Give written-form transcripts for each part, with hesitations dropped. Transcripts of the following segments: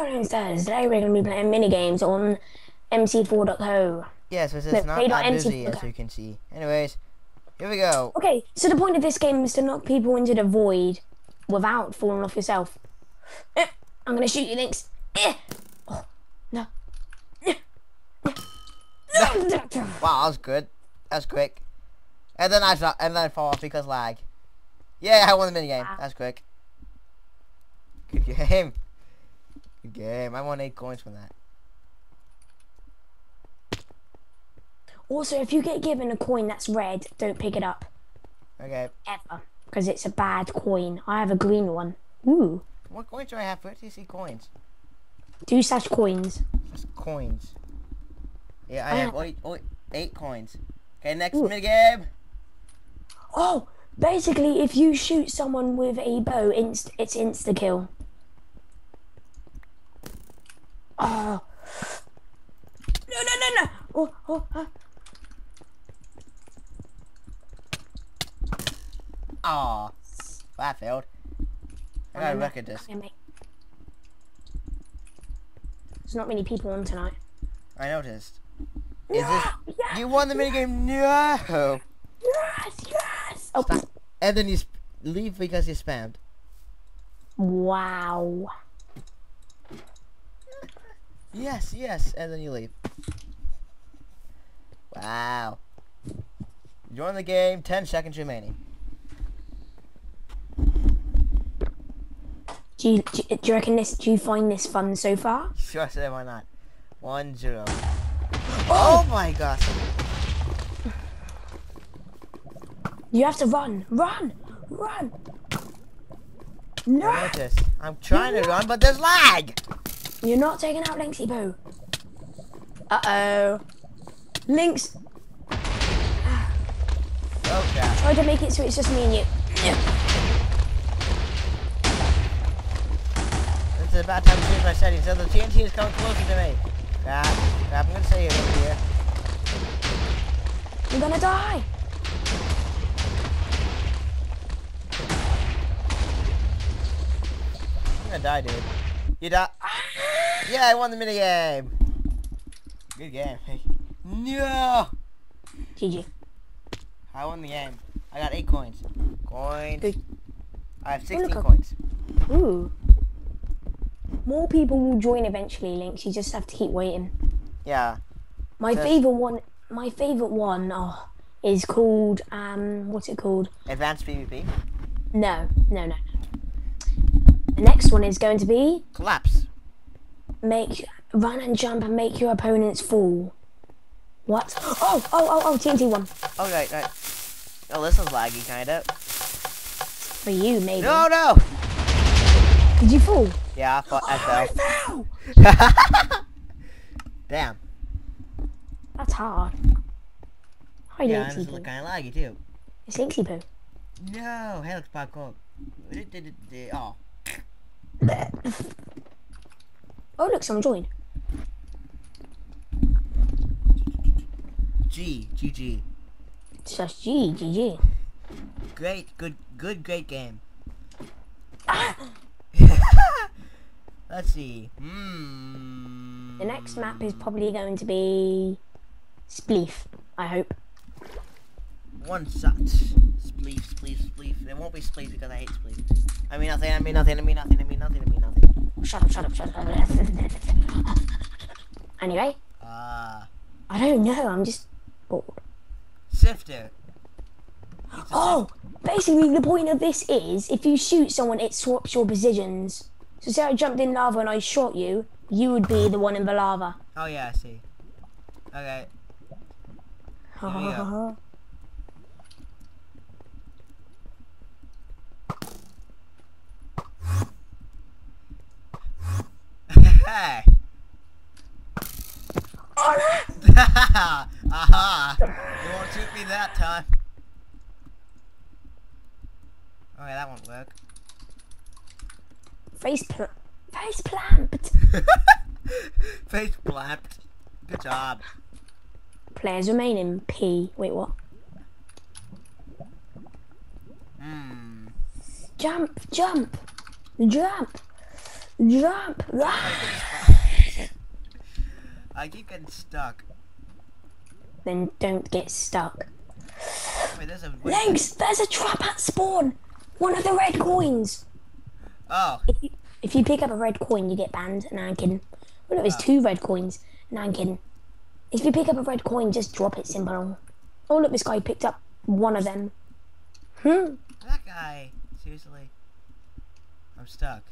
Hello, today we're going to be playing mini games on mc4.co. Yeah, so it's not that busy, as you can see. Anyways, here we go. Okay, so the point of this game is to knock people into the void without falling off yourself. I'm going to shoot you, Links. Oh, no. Wow, that was good. That's quick. And then I fall off because lag. Yeah, I won the minigame. Wow. That's quick. Good game. Good game. I won 8 coins from that. Also, if you get given a coin that's red, don't pick it up. Okay. Ever. Because it's a bad coin. I have a green one. Ooh. What coins do I have? Where do you see coins? 2 such coins. That's coins. Yeah, I have 8 coins. Okay, next minigame. Oh! Basically, if you shoot someone with a bow, it's insta-kill. Oh. No, no, no, no! Oh, oh, ah. Oh, that failed. I gotta record this. There's not many people on tonight. I noticed. Is this... Yes, you won the minigame? No! Yes, yes! Oh. And then you leave because you spammed. Wow. Yes, yes, and then you leave. Wow. Join the game, 10 seconds remaining. Do you reckon this, do you find this fun so far? Sure, so why not? 1-0. Oh, oh my gosh. You have to run, run, run. No. I'm trying to run, but there's lag. You're not taking out Linksy Boo. Uh-oh. Links. Okay. Try to make it so it's just me and you. This is a bad time to change my settings. So the TNT is coming closer to me. Crap, I'm going to say it over here. You're going to die. I'm gonna die, dude. You die. Yeah, I won the minigame. Good game. No. GG. I won the game. I got 8 coins. I have 16 coins. Ooh. More people will join eventually, Links. You just have to keep waiting. Yeah. My favorite one. Oh, is called what's it called? Advanced PvP. No, no, no. The next one is going to be Collapse. Run and jump and make your opponents fall. What? Oh, oh, oh, oh, TNT one. Oh, right, right. Oh, this is laggy, kinda. For you, maybe. No, no! Did you fall? Yeah, I fell. I fell! Damn. That's hard. Hi, yeah, Linksy Boo. This is kinda laggy, too. It's Linksy Boo. No, hey, it's parkour. Oh. Oh look, someone joined. GG. It's just GG. Great, great game. Ah. Let's see. The next map is probably going to be Spleef, I hope. One shot. Spleef, Spleef, Spleef. It won't be Spleef because I hate Spleef. I mean nothing, I mean nothing, I mean nothing, I mean nothing, I mean nothing. Shut up, shut up, shut up. Anyway. I don't know, I'm just bored. Shifter. Oh! Basically the point of this is, if you shoot someone, it swaps your positions. So say I jumped in lava and I shot you, you would be the one in the lava. Oh yeah, I see. Okay. Here we go. Hey. Oh, no. Aha! You won't shoot me that time. Okay, that won't work. Face plant. Face plant. Good job. Players remain in P. Wait, what? Jump! Jump! Jump! Jump! I keep getting stuck. Then don't get stuck. Wait, Links, there's a trap at spawn. One of the red coins. Oh. If you pick up a red coin, you get banned. No, I'm kidding. Well, it was two red coins. No, I'm kidding. If you pick up a red coin, just drop it, simple. Oh, look, this guy picked up one of them. Hmm. That guy. Seriously. I'm stuck.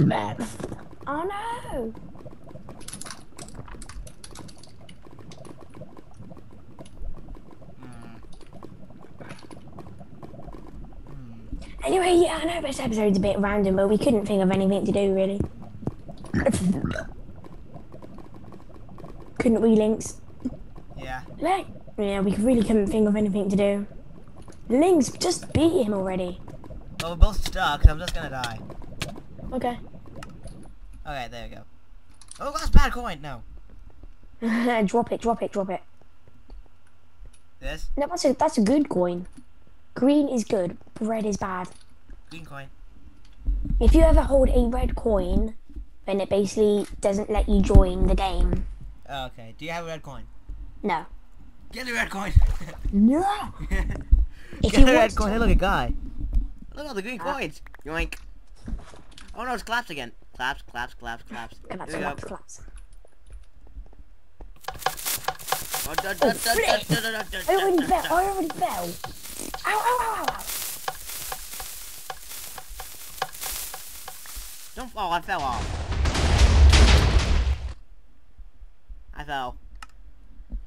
Bad. Oh no. Anyway, yeah, I know this episode's a bit random, but we couldn't think of anything to do, really. Couldn't we, Links? Yeah. Like, yeah, we really couldn't think of anything to do. Links, just beat him already. Well, we're both stuck, so I'm just gonna die. Okay. Okay, there we go. Oh, that's a bad coin, no. Drop it, drop it, drop it. This? No, that's a good coin. Green is good, red is bad. Green coin. If you ever hold a red coin, then it basically doesn't let you join the game. Oh, okay. Do you have a red coin? No. Get the red coin! No! Get the red coin. Hey, look, a guy. Look at all the green coins. Yoink. Oh no, it's collapse again. Collapse, collapse, collapse, collapse. Collapse, collapse, collapse. Oh, flip! I already fell. I already fell. Ow, ow, ow, ow, ow. Don't fall, I fell off. I fell.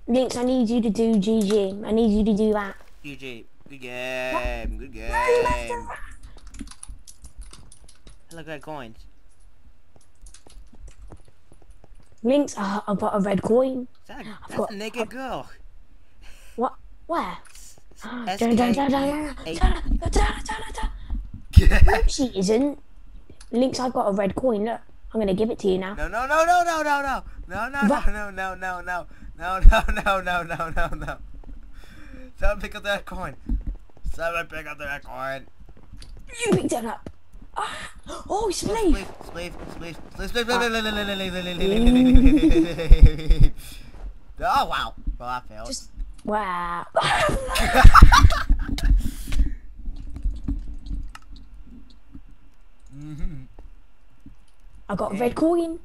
Links, I need you to do GG. I need you to do that. GG. Good game. What? Good game. No, I look at coins. Links, I've got a red coin. That's a naked girl. What? Where? No, she isn't. Links, I've got a red coin. Look, I'm gonna give it to you now. No, no, no, no, no, no, no, no, no, no, no, no, no, no, no, no, no, no, no, no. Someone pick up that coin. Someone pick up that coin. You picked it up. Oh, Spleef. Spleef, Spleef, Spleef, Spleef. Oh wow. Well, I failed. Wow. I got a red coin.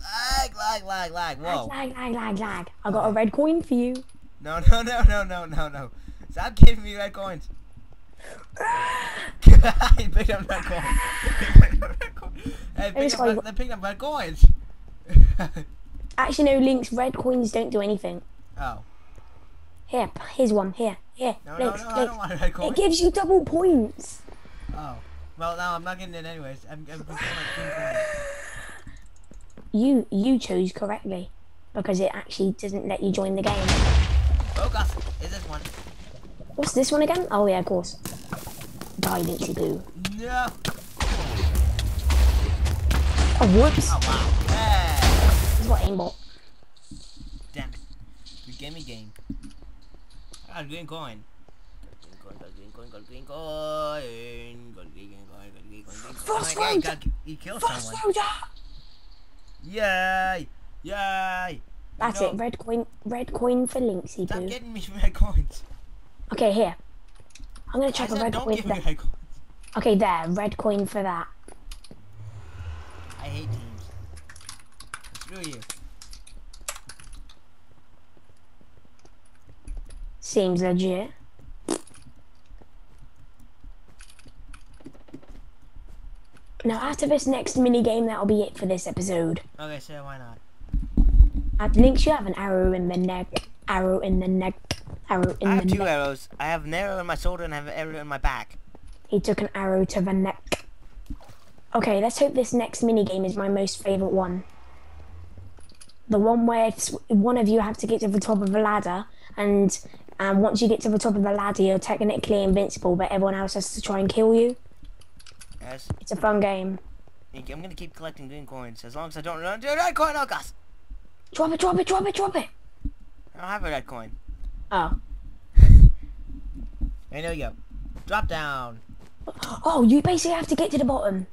Lag, lag, lag, lag. Whoa. Lag, lag, lag, lag. I got a red coin for you. No, no, no, no, no, no, no. Stop giving me red coins. He picked up red coins. Hey, they picked up red coins. Actually, no, Links, red coins don't do anything. Oh. Here, here's one, here, here. No, Links, no, no, Links. I don't want a red coin. It gives you double points. Oh. Well, no, I'm not getting it anyways. I'm getting like 2 points. You chose correctly, because it actually doesn't let you join the game. Focus, is this one. What's this one again? Oh, yeah, of course. Die, Linksy Boo. No. Oh, whoops. Oh, wow. Hey. What aimbot? Damn it. You gave me game. I got a green coin. Green coin, got green coin, got green coin, got green coin, got green coin. First round! He killed someone. Yay! Yay! That's it, red coin for Linksy Boo. Stop getting me red coins. Okay, here. I'm gonna check a red coin for that. Okay, there, red coin for that. I hate you. You. Seems legit. Now after this next mini game, that'll be it for this episode. Okay, so why not? At Links, you have an arrow in the neck, arrow in the neck, arrow in the neck. I have two arrows. I have an arrow in my shoulder and I have an arrow in my back. He took an arrow to the neck. Okay, let's hope this next mini game is my most favourite one. The one where one of you have to get to the top of the ladder, and once you get to the top of the ladder, you're technically invincible, but everyone else has to try and kill you. Yes. It's a fun game. I'm going to keep collecting green coins, as long as I don't run to a red coin, August! Drop it, drop it, drop it, drop it! I don't have a red coin. Oh. And there you go. Drop down. Oh, you basically have to get to the bottom.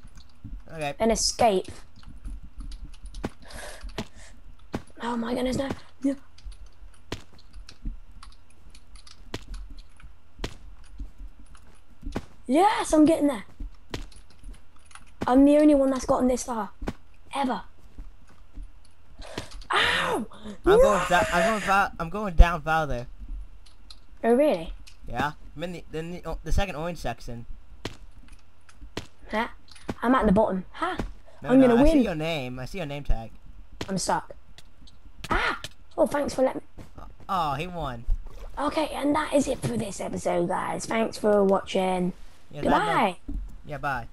Okay. And escape. Oh my goodness, no. No. Yes, I'm getting there. I'm the only one that's gotten this far. Ever. Ow! I'm going down farther. Oh really? Yeah. I'm in the second orange section. Huh? I'm at the bottom. Huh? No, I'm gonna win. I see your name. I see your name tag. I'm stuck. Ah! Oh, thanks for letting me. Oh, he won. Okay, and that is it for this episode, guys. Thanks for watching. Yeah, goodbye. Yeah, bye.